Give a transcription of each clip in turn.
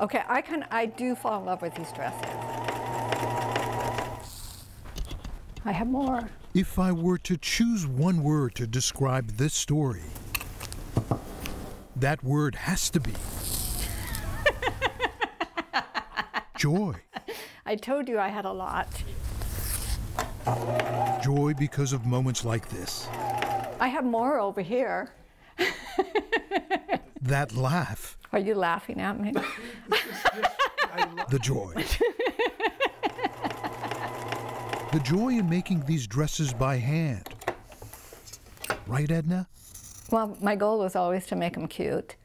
Okay, I do fall in love with these dresses. I have more. If I were to choose one word to describe this story, that word has to be joy. I told you I had a lot. Joy because of moments like this. I have more over here. That laugh. Are you laughing at me? The joy. The joy in making these dresses by hand. Right, Edna? Well, my goal was always to make them cute.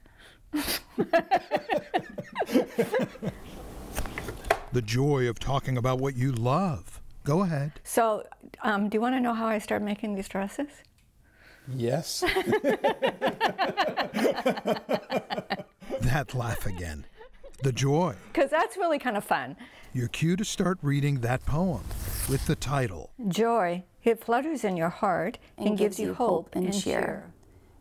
The joy of talking about what you love. Go ahead. So, do you want to know how I started making these dresses? Yes. That laugh again. The joy. Because that's really kind of fun. Your cue to start reading that poem with the title. Joy. It flutters in your heart and gives you hope and cheer.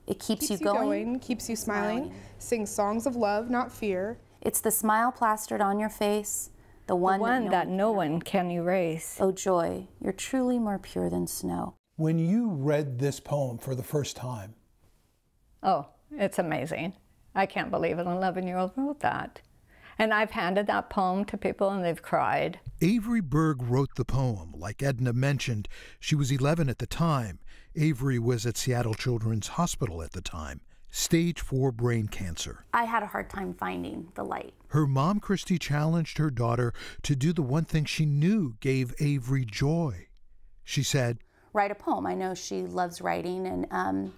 It keeps you going, keeps you smiling, sings songs of love, not fear. It's the smile plastered on your face, the one that no one can erase. Oh joy, you're truly more pure than snow. When you read this poem for the first time. Oh, it's amazing. I can't believe an 11-year-old wrote that. And I've handed that poem to people and they've cried. Avery Berg wrote the poem. Like Edna mentioned, she was 11 at the time. Avery was at Seattle Children's Hospital at the time. Stage 4 brain cancer. I had a hard time finding the light. Her mom, Christy, challenged her daughter to do the one thing she knew gave Avery joy. She said, write a poem. I know she loves writing, and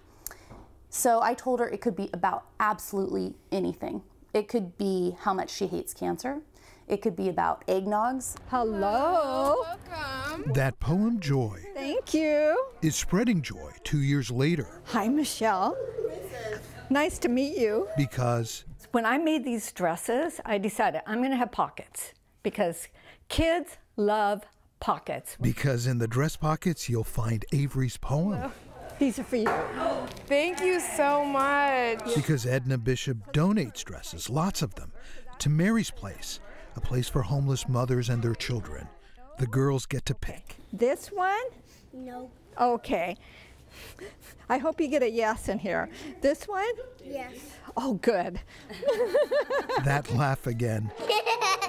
so I told her it could be about absolutely anything. It could be how much she hates cancer. It could be about eggnogs. Hello. Welcome. That poem, Joy. Thank you. Is spreading joy 2 years later. Hi, Michelle. Nice to meet you. Because? When I made these dresses, I decided I'm going to have pockets because kids love pockets. Because in the dress pockets, you'll find Avery's poem. Hello. These are for you. Thank you so much. Because Edna Bishop donates dresses, lots of them, to Mary's Place, a place for homeless mothers and their children. The girls get to pick. This one? No. Okay. I hope you get a yes in here. This one? Yes. Oh, good. That laugh again.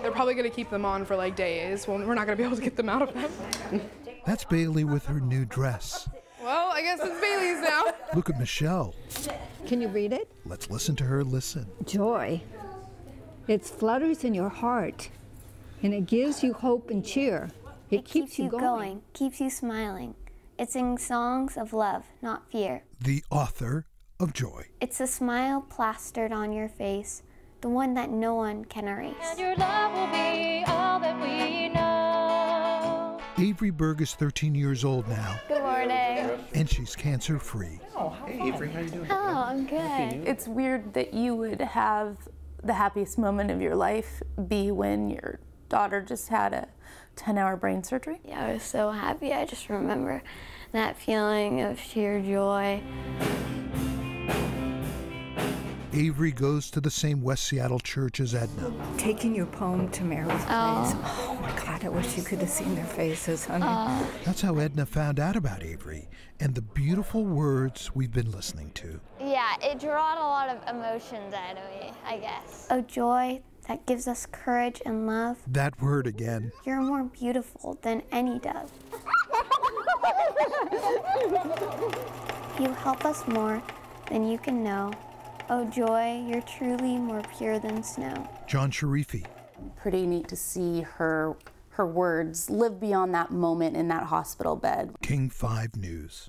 They're probably going to keep them on for like days. Well, we're not going to be able to get them out of them. That's Bailey with her new dress. Well, I guess it's Bailey's now. Look at Michelle. Can you read it? Let's listen to her listen. Joy. It flutters in your heart, and it gives you hope and cheer. It keeps you going, keeps you smiling. It sings songs of love, not fear. The author of Joy. It's a smile plastered on your face, the one that no one can erase. And your love will be all that we know. Avery Berg is 13 years old now. Good morning. And she's cancer-free. Oh, hey, Avery, how are you doing? Oh, I'm good. It's weird that you would have the happiest moment of your life be when your daughter just had a 10-hour brain surgery. Yeah, I was so happy. I just remember that feeling of sheer joy. Avery goes to the same West Seattle church as Edna. Taking your poem to Mary's Place. Oh my God, I wish you could have seen their faces, honey. That's how Edna found out about Avery and the beautiful words we've been listening to. Yeah, it drawed a lot of emotions out of me, I guess. Oh, joy that gives us courage and love. That word again. You're more beautiful than any dove. You help us more than you can know. Oh joy, you're truly more pure than snow. John Sharifi. Pretty neat to see her words live beyond that moment in that hospital bed. KING 5 News.